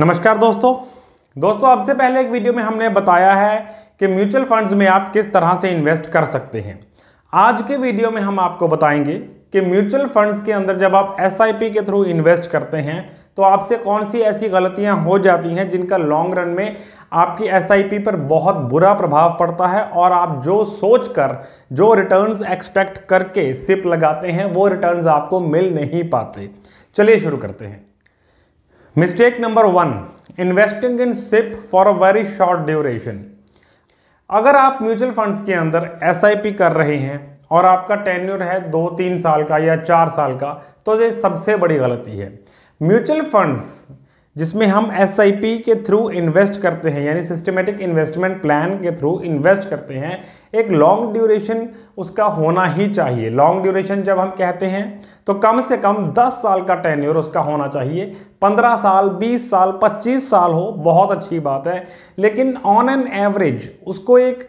नमस्कार दोस्तों, आपसे पहले एक वीडियो में हमने बताया है कि म्यूचुअल फंड्स में आप किस तरह से इन्वेस्ट कर सकते हैं। आज के वीडियो में हम आपको बताएंगे कि म्यूचुअल फंड्स के अंदर जब आप SIP के थ्रू इन्वेस्ट करते हैं तो आपसे कौन सी ऐसी गलतियां हो जाती हैं जिनका लॉन्ग रन में आपकी SIP पर बहुत बुरा प्रभाव पड़ता है और आप जो सोच कर जो रिटर्न्स एक्सपेक्ट करके SIP लगाते हैं वो रिटर्न्स आपको मिल नहीं पाते। चलिए शुरू करते हैं। Mistake number 1, investing in SIP for a very short duration. अगर आप म्यूचुअल फंड्स के अंदर SIP कर रहे हैं और आपका टेन्योर है 2-3 साल का या 4 साल का, तो ये सबसे बड़ी गलती है। म्यूचुअल फंड्स जिसमें हम SIP के थ्रू इन्वेस्ट करते हैं, यानी सिस्टमेटिक इन्वेस्टमेंट प्लान के थ्रू इन्वेस्ट करते हैं, एक लॉन्ग ड्यूरेशन उसका होना ही चाहिए। लॉन्ग ड्यूरेशन जब हम कहते हैं तो कम से कम 10 साल का टेन्योर उसका होना चाहिए। 15 साल, 20 साल, 25 साल हो बहुत अच्छी बात है, लेकिन ऑन एन एवरेज उसको एक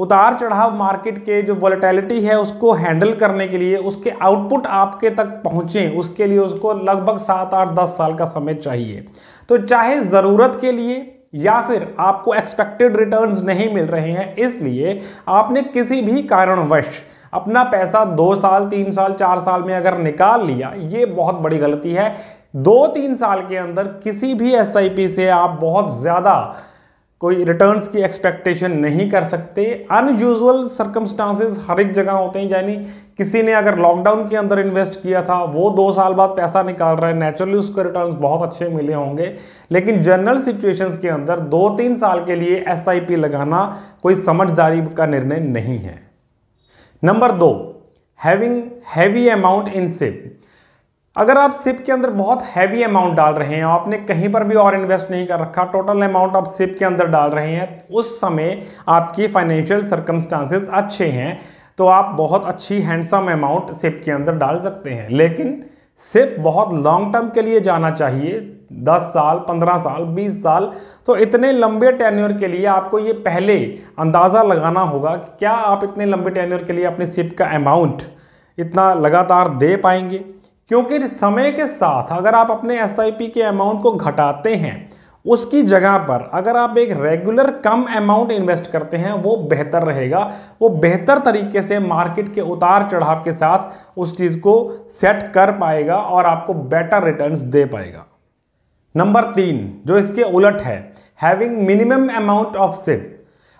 उतार चढ़ाव मार्केट के जो वोलेटिलिटी है उसको हैंडल करने के लिए, उसके आउटपुट आपके तक पहुँचें, उसके लिए उसको लगभग 7-8-10 साल का समय चाहिए। तो चाहे ज़रूरत के लिए या फिर आपको एक्सपेक्टेड रिटर्न्स नहीं मिल रहे हैं, इसलिए आपने किसी भी कारणवश अपना पैसा 2 साल 3 साल 4 साल में अगर निकाल लिया, ये बहुत बड़ी गलती है। 2-3 साल के अंदर किसी भी SIP से आप बहुत ज़्यादा कोई रिटर्न्स की एक्सपेक्टेशन नहीं कर सकते। अनयूजुअल सर्कमस्टांसेस हर एक जगह होते हैं, यानी किसी ने अगर लॉकडाउन के अंदर इन्वेस्ट किया था, वो 2 साल बाद पैसा निकाल रहा है, नेचुरली उसको रिटर्न्स बहुत अच्छे मिले होंगे, लेकिन जनरल सिचुएशंस के अंदर 2-3 साल के लिए SIP लगाना कोई समझदारी का निर्णय नहीं है। Number 2, having heavy amount in SIP। अगर आप SIP के अंदर बहुत हैवी अमाउंट डाल रहे हैं, आपने कहीं पर भी और इन्वेस्ट नहीं कर रखा, टोटल अमाउंट आप SIP के अंदर डाल रहे हैं, उस समय आपकी फाइनेंशियल सर्कमस्टांसेस अच्छे हैं तो आप बहुत अच्छी हैंडसम अमाउंट SIP के अंदर डाल सकते हैं, लेकिन SIP बहुत लॉन्ग टर्म के लिए जाना चाहिए, 10 साल 15 साल 20 साल। तो इतने लंबे टेन्योर के लिए आपको ये पहले अंदाज़ा लगाना होगा कि क्या आप इतने लंबे टेन्योर के लिए अपने SIP का अमाउंट इतना लगातार दे पाएंगे, क्योंकि समय के साथ अगर आप अपने SIP के अमाउंट को घटाते हैं, उसकी जगह पर अगर आप एक रेगुलर कम अमाउंट इन्वेस्ट करते हैं वो बेहतर रहेगा। वो बेहतर तरीके से मार्केट के उतार चढ़ाव के साथ उस चीज़ को सेट कर पाएगा और आपको बेटर रिटर्न्स दे पाएगा। नंबर 3, जो इसके उलट है, having minimum amount of SIP।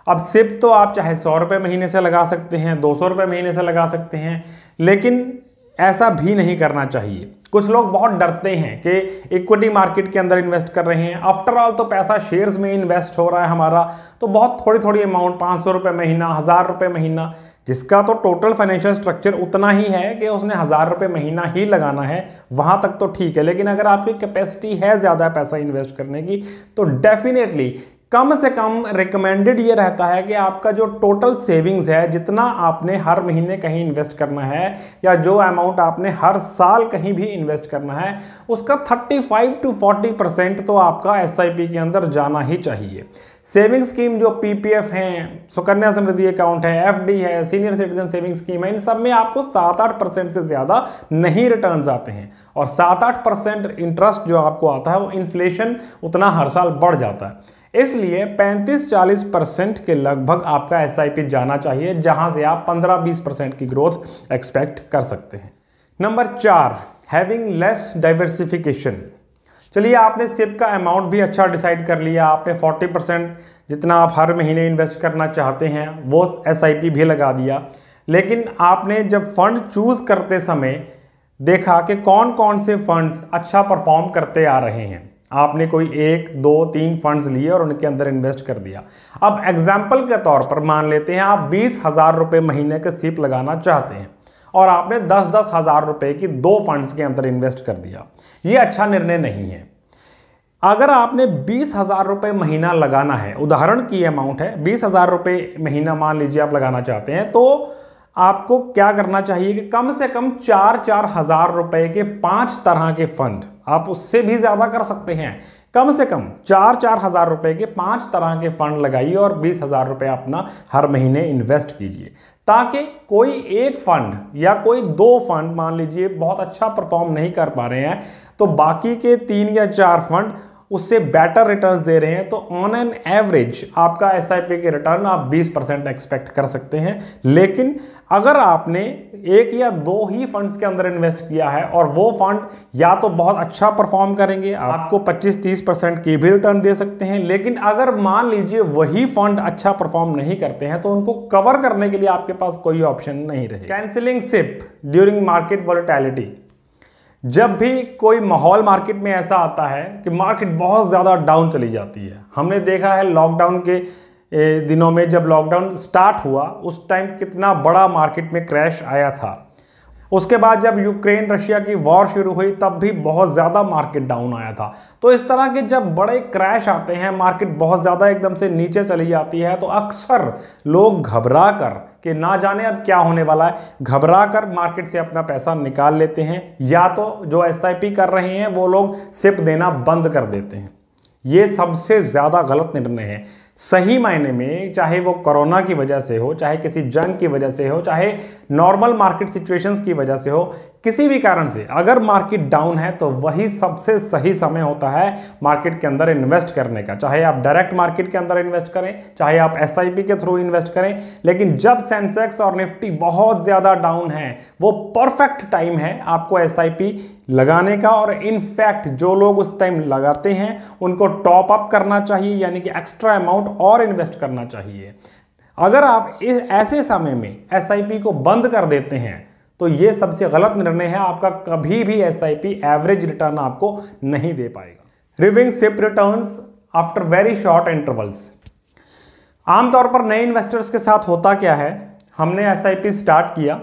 अब SIP तो आप चाहे 100 रुपये महीने से लगा सकते हैं, 200 रुपये महीने से लगा सकते हैं, लेकिन ऐसा भी नहीं करना चाहिए। कुछ लोग बहुत डरते हैं कि इक्विटी मार्केट के अंदर इन्वेस्ट कर रहे हैं, आफ्टर ऑल तो पैसा शेयर्स में इन्वेस्ट हो रहा है हमारा, तो बहुत थोड़ी अमाउंट 500 रुपये महीना, 1000 रुपये महीना, जिसका तो टोटल फाइनेंशियल स्ट्रक्चर उतना ही है कि उसने 1000 रुपये महीना ही लगाना है, वहाँ तक तो ठीक है। लेकिन अगर आपकी कैपेसिटी है ज़्यादा पैसा इन्वेस्ट करने की, तो डेफिनेटली कम से कम रिकमेंडेड ये रहता है कि आपका जो टोटल सेविंग्स है, जितना आपने हर महीने कहीं इन्वेस्ट करना है या जो अमाउंट आपने हर साल कहीं भी इन्वेस्ट करना है, उसका 35-40% तो आपका SIP के अंदर जाना ही चाहिए। सेविंग स्कीम जो PPF हैं, सुकन्या समृद्धि अकाउंट है, FD है, सीनियर सिटीजन सेविंग स्कीम है, इन सब में आपको 7-8% से ज़्यादा नहीं रिटर्न्स आते हैं, और 7-8% इंटरेस्ट जो आपको आता है वो इन्फ्लेशन उतना हर साल बढ़ जाता है, इसलिए 35-40% के लगभग आपका SIP जाना चाहिए, जहां से आप 15-20% की ग्रोथ एक्सपेक्ट कर सकते हैं। Number 4, having less diversification. चलिए, आपने SIP का अमाउंट भी अच्छा डिसाइड कर लिया, आपने 40% जितना आप हर महीने इन्वेस्ट करना चाहते हैं वो SIP भी लगा दिया, लेकिन आपने जब फंड चूज़ करते समय देखा कि कौन कौन से फंड्स अच्छा परफॉर्म करते आ रहे हैं, आपने कोई 1, 2, 3 फंड्स लिए और उनके अंदर इन्वेस्ट कर दिया। अब एग्जाम्पल के तौर पर मान लेते हैं आप 20,000 रुपये महीने के SIP लगाना चाहते हैं और आपने 10-10 हज़ार रुपये की 2 फंड्स के अंदर इन्वेस्ट कर दिया, ये अच्छा निर्णय नहीं है। अगर आपने 20,000 रुपये महीना लगाना है, उदाहरण की अमाउंट है 20,000 रुपये महीना मान लीजिए आप लगाना चाहते हैं, तो आपको क्या करना चाहिए कि कम से कम 4-4 हज़ार रुपये के 5 तरह के फंड, आप उससे भी ज़्यादा कर सकते हैं, कम से कम 4-4 हज़ार रुपये के 5 तरह के फंड लगाइए और 20,000 रुपये अपना हर महीने इन्वेस्ट कीजिए, ताकि कोई एक फंड या कोई 2 फंड मान लीजिए बहुत अच्छा परफॉर्म नहीं कर पा रहे हैं, तो बाकी के 3 या 4 फंड उससे बेटर रिटर्न्स दे रहे हैं, तो ऑन एन एवरेज आपका एसआईपी के रिटर्न आप 20% एक्सपेक्ट कर सकते हैं। लेकिन अगर आपने एक या दो ही फंड्स के अंदर इन्वेस्ट किया है और वो फंड या तो बहुत अच्छा परफॉर्म करेंगे, आपको 25-30% की भी रिटर्न दे सकते हैं, लेकिन अगर मान लीजिए वही फंड अच्छा परफॉर्म नहीं करते हैं तो उनको कवर करने के लिए आपके पास कोई ऑप्शन नहीं रहे। Cancelling SIP during market volatility. जब भी कोई माहौल मार्केट में ऐसा आता है कि मार्केट बहुत ज़्यादा डाउन चली जाती है, हमने देखा है लॉकडाउन के दिनों में जब लॉकडाउन स्टार्ट हुआ उस टाइम कितना बड़ा मार्केट में क्रैश आया था। उसके बाद जब यूक्रेन रशिया की वॉर शुरू हुई तब भी बहुत ज़्यादा मार्केट डाउन आया था। तो इस तरह के जब बड़े क्रैश आते हैं, मार्केट बहुत ज़्यादा एकदम से नीचे चली जाती है, तो अक्सर लोग घबरा कर कि ना जाने अब क्या होने वाला है, घबरा कर मार्केट से अपना पैसा निकाल लेते हैं, या तो जो एसआईपी कर रहे हैं वो लोग सिप देना बंद कर देते हैं। ये सबसे ज़्यादा गलत निर्णय है। सही मायने में चाहे वो कोरोना की वजह से हो, चाहे किसी जंग की वजह से हो, चाहे नॉर्मल मार्केट सिचुएशंस की वजह से हो, किसी भी कारण से अगर मार्केट डाउन है तो वही सबसे सही समय होता है मार्केट के अंदर इन्वेस्ट करने का। चाहे आप डायरेक्ट मार्केट के अंदर इन्वेस्ट करें, चाहे आप एसआईपी के थ्रू इन्वेस्ट करें, लेकिन जब सेंसेक्स और निफ्टी बहुत ज़्यादा डाउन है वो परफेक्ट टाइम है आपको एसआईपी लगाने का। और इनफैक्ट जो लोग उस टाइम लगाते हैं उनको टॉप अप करना चाहिए, यानी कि एक्स्ट्रा अमाउंट और इन्वेस्ट करना चाहिए। अगर आप इस ऐसे समय में एसआईपी को बंद कर देते हैं तो ये सबसे गलत निर्णय है, आपका कभी भी एसआईपी एवरेज रिटर्न आपको नहीं दे पाएगा। Reviewing SIP returns after very short intervals. आमतौर पर नए इन्वेस्टर्स के साथ होता क्या है, हमने एसआईपी स्टार्ट किया,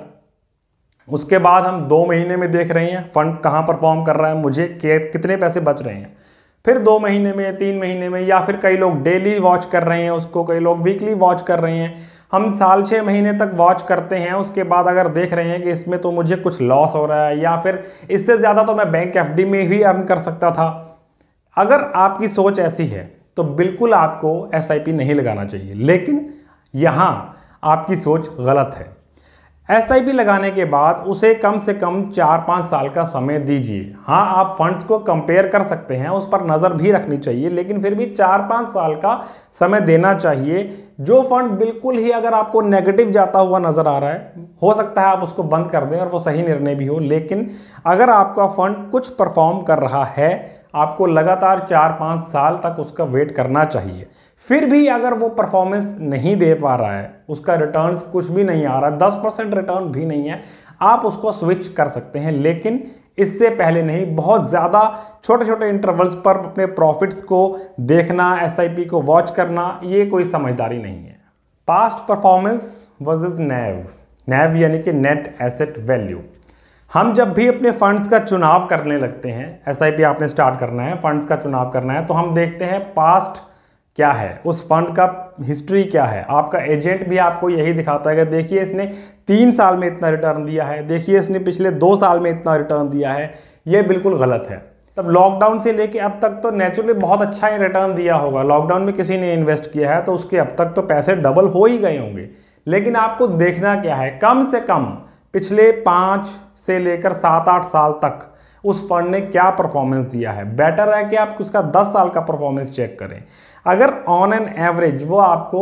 उसके बाद हम 2 महीने में देख रहे हैं फंड कहाँ परफॉर्म कर रहा है, मुझे कितने पैसे बच रहे हैं, फिर 2 महीने में, 3 महीने में, या फिर कई लोग डेली वॉच कर रहे हैं उसको, कई लोग वीकली वॉच कर रहे हैं, हम साल 6 महीने तक वॉच करते हैं। उसके बाद अगर देख रहे हैं कि इसमें तो मुझे कुछ लॉस हो रहा है या फिर इससे ज़्यादा तो मैं बैंक एफडी में ही अर्न कर सकता था, अगर आपकी सोच ऐसी है तो बिल्कुल आपको एसआईपी नहीं लगाना चाहिए। लेकिन यहाँ आपकी सोच गलत है। एसआईपी लगाने के बाद उसे कम से कम 4-5 साल का समय दीजिए। हाँ, आप फंड्स को कंपेयर कर सकते हैं, उस पर नज़र भी रखनी चाहिए, लेकिन फिर भी 4-5 साल का समय देना चाहिए। जो फंड बिल्कुल ही अगर आपको नेगेटिव जाता हुआ नज़र आ रहा है, हो सकता है आप उसको बंद कर दें और वो सही निर्णय भी हो। लेकिन अगर आपका फंड कुछ परफॉर्म कर रहा है, आपको लगातार 4-5 साल तक उसका वेट करना चाहिए। फिर भी अगर वो परफॉर्मेंस नहीं दे पा रहा है, उसका रिटर्न्स कुछ भी नहीं आ रहा है, 10% रिटर्न भी नहीं है, आप उसको स्विच कर सकते हैं। लेकिन इससे पहले नहीं, बहुत ज़्यादा छोटे छोटे इंटरवल्स पर अपने प्रॉफिट्स को देखना, एसआईपी को वॉच करना, ये कोई समझदारी नहीं है। पास्ट परफॉर्मेंस वर्सेस नैव यानी कि नेट एसेट वैल्यू। हम जब भी अपने फंड्स का चुनाव करने लगते हैं, एसआईपी आपने स्टार्ट करना है, फंड्स का चुनाव करना है, तो हम देखते हैं पास्ट क्या है, उस फंड का हिस्ट्री क्या है। आपका एजेंट भी आपको यही दिखाता है कि देखिए इसने 3 साल में इतना रिटर्न दिया है, देखिए इसने पिछले 2 साल में इतना रिटर्न दिया है। ये बिल्कुल गलत है। तब लॉकडाउन से लेके अब तक तो नेचुरली बहुत अच्छा ही रिटर्न दिया होगा। लॉकडाउन में किसी ने इन्वेस्ट किया है तो उसके अब तक तो पैसे डबल हो ही गए होंगे। लेकिन आपको देखना क्या है, कम से कम पिछले 5 से लेकर 7-8 साल तक उस फंड ने क्या परफॉर्मेंस दिया है। बेटर है कि आप उसका 10 साल का परफॉर्मेंस चेक करें। अगर ऑन एन एवरेज वो आपको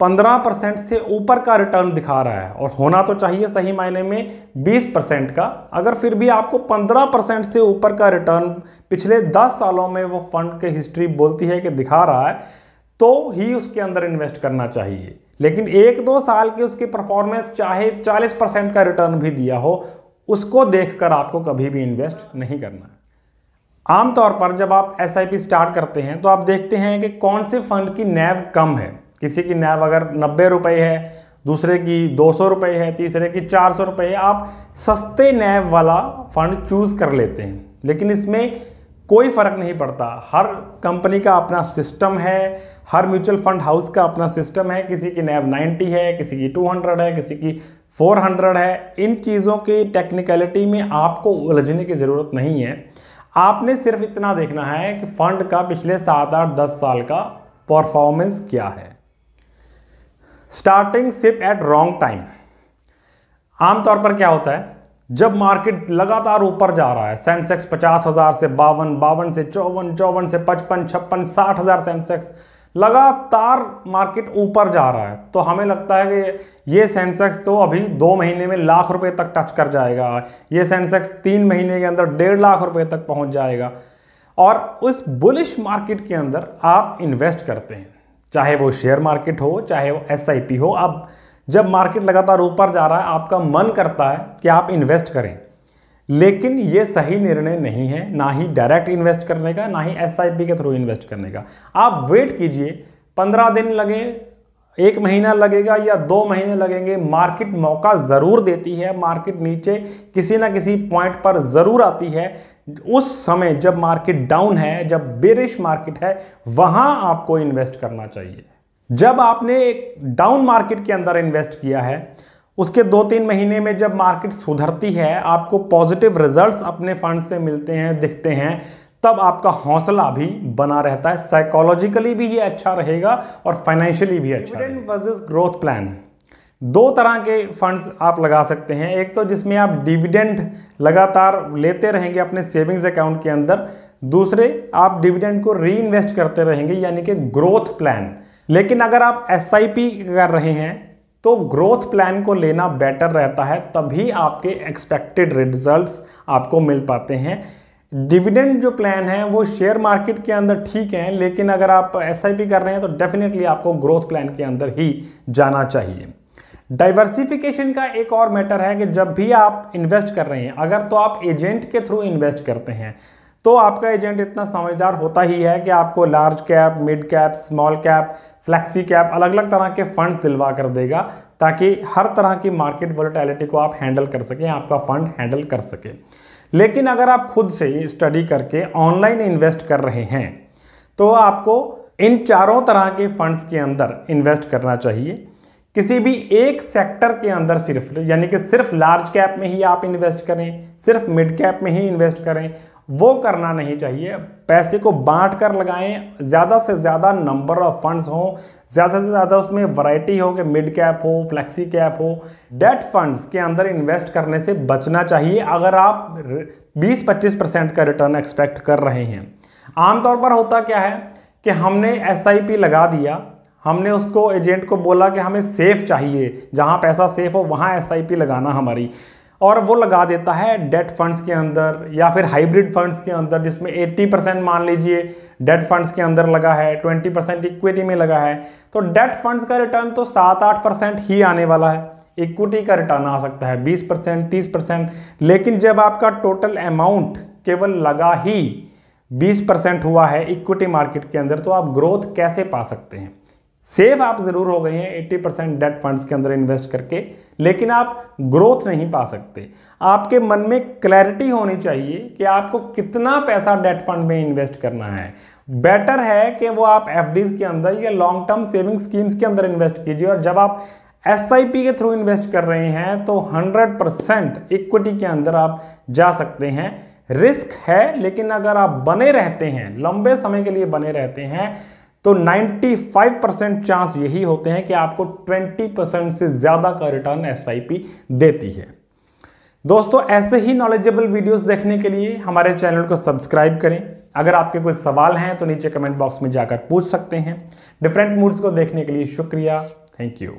15% से ऊपर का रिटर्न दिखा रहा है, और होना तो चाहिए सही मायने में 20% का, अगर फिर भी आपको 15% से ऊपर का रिटर्न पिछले 10 सालों में वो फंड के हिस्ट्री बोलती है कि दिखा रहा है, तो ही उसके अंदर इन्वेस्ट करना चाहिए। लेकिन 1-2 साल की उसकी परफॉर्मेंस चाहे 40% का रिटर्न भी दिया हो, उसको देखकर आपको कभी भी इन्वेस्ट नहीं करना है। आमतौर पर जब आप एसआईपी स्टार्ट करते हैं तो आप देखते हैं कि कौन से फंड की नैव कम है। किसी की नैव अगर 90 रुपये है, दूसरे की 200 रुपये है, तीसरे की 400 रुपये है, आप सस्ते नैव वाला फंड चूज़ कर लेते हैं। लेकिन इसमें कोई फ़र्क नहीं पड़ता, हर कंपनी का अपना सिस्टम है, हर म्यूचुअल फंड हाउस का अपना सिस्टम है। किसी की नैव 90 है, किसी की 200 है, किसी की 400 है। इन चीज़ों की टेक्निकलिटी में आपको उलझने की ज़रूरत नहीं है। आपने सिर्फ इतना देखना है कि फंड का पिछले 7-8-10 साल का परफॉर्मेंस क्या है। Starting SIP at wrong time. आमतौर पर क्या होता है जब मार्केट लगातार ऊपर जा रहा है, सेंसेक्स 50,000 से 52 से 54 से 55 60,000 सेंसेक्स लगातार मार्केट ऊपर जा रहा है, तो हमें लगता है कि ये सेंसेक्स तो अभी 2 महीने में लाख रुपए तक टच कर जाएगा, ये सेंसेक्स 3 महीने के अंदर 1.5 लाख रुपए तक पहुंच जाएगा। और उस बुलिश मार्केट के अंदर आप इन्वेस्ट करते हैं, चाहे वो शेयर मार्केट हो, चाहे वो SIP हो। आप जब मार्केट लगातार ऊपर जा रहा है, आपका मन करता है कि आप इन्वेस्ट करें, लेकिन ये सही निर्णय नहीं है, ना ही डायरेक्ट इन्वेस्ट करने का, ना ही SIP के थ्रू इन्वेस्ट करने का। आप वेट कीजिए, 15 दिन लगे, 1 महीना लगेगा या 2 महीने लगेंगे, मार्केट मौका ज़रूर देती है। मार्केट नीचे किसी ना किसी पॉइंट पर ज़रूर आती है। उस समय जब मार्केट डाउन है, जब बेरिश मार्केट है, वहाँ आपको इन्वेस्ट करना चाहिए। जब आपने एक डाउन मार्केट के अंदर इन्वेस्ट किया है, उसके 2-3 महीने में जब मार्केट सुधरती है, आपको पॉजिटिव रिजल्ट्स अपने फंड से मिलते हैं, दिखते हैं, तब आपका हौसला भी बना रहता है। साइकोलॉजिकली भी ये अच्छा रहेगा और फाइनेंशियली भी अच्छा। डिविडेंड वर्सेस ग्रोथ प्लान, 2 तरह के फंड्स आप लगा सकते हैं। एक तो जिसमें आप डिविडेंड लगातार लेते रहेंगे अपने सेविंग्स अकाउंट के अंदर, दूसरे आप डिविडेंड को रीइन्वेस्ट करते रहेंगे, यानी कि ग्रोथ प्लान। लेकिन अगर आप SIP कर रहे हैं तो ग्रोथ प्लान को लेना बेटर रहता है, तभी आपके एक्सपेक्टेड रिजल्ट्स आपको मिल पाते हैं। डिविडेंड जो प्लान है वो शेयर मार्केट के अंदर ठीक है, लेकिन अगर आप SIP कर रहे हैं तो डेफिनेटली आपको ग्रोथ प्लान के अंदर ही जाना चाहिए। डाइवर्सिफिकेशन का एक और मैटर है कि जब भी आप इन्वेस्ट कर रहे हैं, अगर तो आप एजेंट के थ्रू इन्वेस्ट करते हैं, तो आपका एजेंट इतना समझदार होता ही है कि आपको large cap, mid cap, small cap, flexi cap, अलग अलग तरह के फंड्स दिलवा कर देगा, ताकि हर तरह की मार्केट वोलेटिलिटी को आप हैंडल कर सकें, आपका फंड हैंडल कर सके। लेकिन अगर आप खुद से स्टडी करके ऑनलाइन इन्वेस्ट कर रहे हैं, तो आपको इन 4 तरह के फंड्स के अंदर इन्वेस्ट करना चाहिए। किसी भी एक सेक्टर के अंदर सिर्फ, यानी कि सिर्फ लार्ज कैप में ही आप इन्वेस्ट करें, सिर्फ मिड कैप में ही इन्वेस्ट करें, वो करना नहीं चाहिए। पैसे को बांट कर लगाएं, ज़्यादा से ज़्यादा नंबर ऑफ फंड्स हों, ज़्यादा से ज़्यादा उसमें वैरायटी हो, कि मिड कैप हो, फ्लेक्सी कैप हो। डेट फंड्स के अंदर इन्वेस्ट करने से बचना चाहिए अगर आप 20-25% का रिटर्न एक्सपेक्ट कर रहे हैं। आमतौर पर होता क्या है कि हमने SIP लगा दिया, हमने उसको एजेंट को बोला कि हमें सेफ़ चाहिए, जहाँ पैसा सेफ हो वहाँ SIP लगाना हमारी, और वो लगा देता है डेट फंड्स के अंदर या फिर हाइब्रिड फंड्स के अंदर, जिसमें 80% मान लीजिए डेट फंड्स के अंदर लगा है, 20% इक्विटी में लगा है। तो डेट फंड्स का रिटर्न तो 7-8% ही आने वाला है, इक्विटी का रिटर्न आ सकता है 20%, 30%। लेकिन जब आपका टोटल अमाउंट केवल लगा ही 20% हुआ है इक्विटी मार्केट के अंदर, तो आप ग्रोथ कैसे पा सकते हैं? सेफ आप ज़रूर हो गए हैं 80% डेट फंड्स के अंदर इन्वेस्ट करके, लेकिन आप ग्रोथ नहीं पा सकते। आपके मन में क्लैरिटी होनी चाहिए कि आपको कितना पैसा डेट फंड में इन्वेस्ट करना है। बेटर है कि वो आप FDs के अंदर या लॉन्ग टर्म सेविंग स्कीम्स के अंदर इन्वेस्ट कीजिए। और जब आप SIP के थ्रू इन्वेस्ट कर रहे हैं तो 100% इक्विटी के अंदर आप जा सकते हैं। रिस्क है, लेकिन अगर आप बने रहते हैं, लंबे समय के लिए बने रहते हैं, तो 95% चांस यही होते हैं कि आपको 20% से ज़्यादा का रिटर्न SIP देती है। दोस्तों, ऐसे ही नॉलेजेबल वीडियोस देखने के लिए हमारे चैनल को सब्सक्राइब करें। अगर आपके कोई सवाल हैं तो नीचे कमेंट बॉक्स में जाकर पूछ सकते हैं। डिफरेंट मूड्स को देखने के लिए शुक्रिया, थैंक यू।